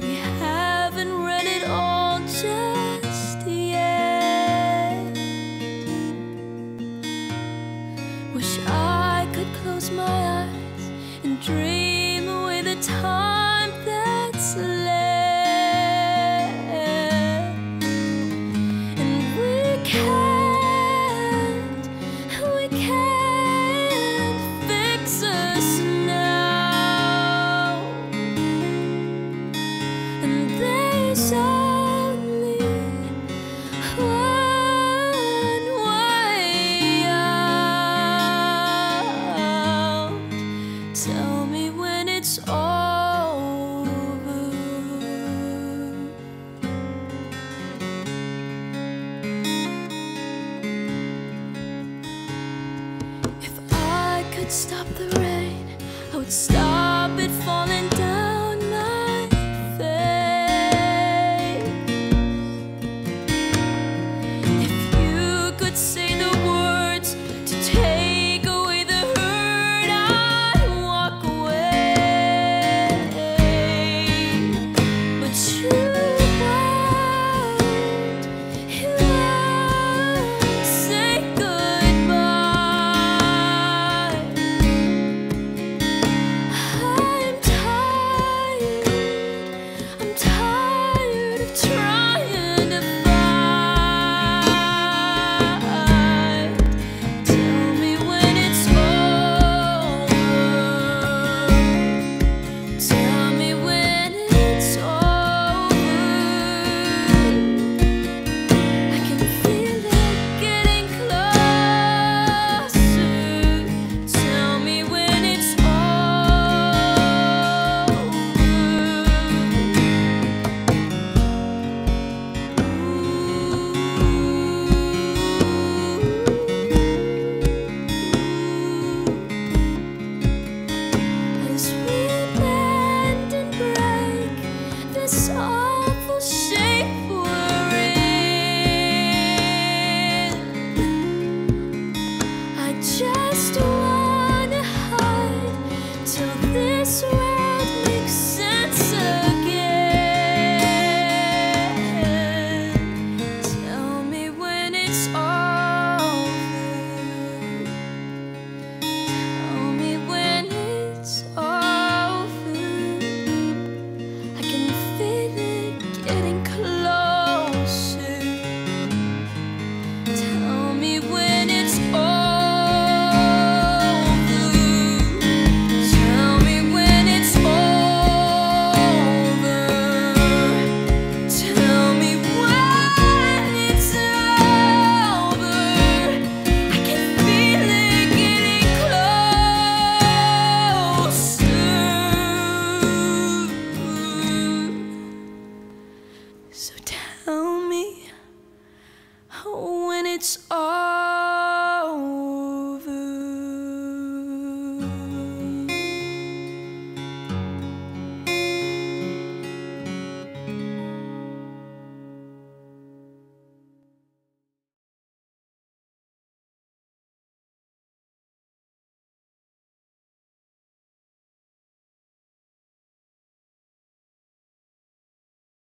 but we haven't read it all just yet. Wish I could close my eyes and dream away the time that's left. And we can't fix us now. And they say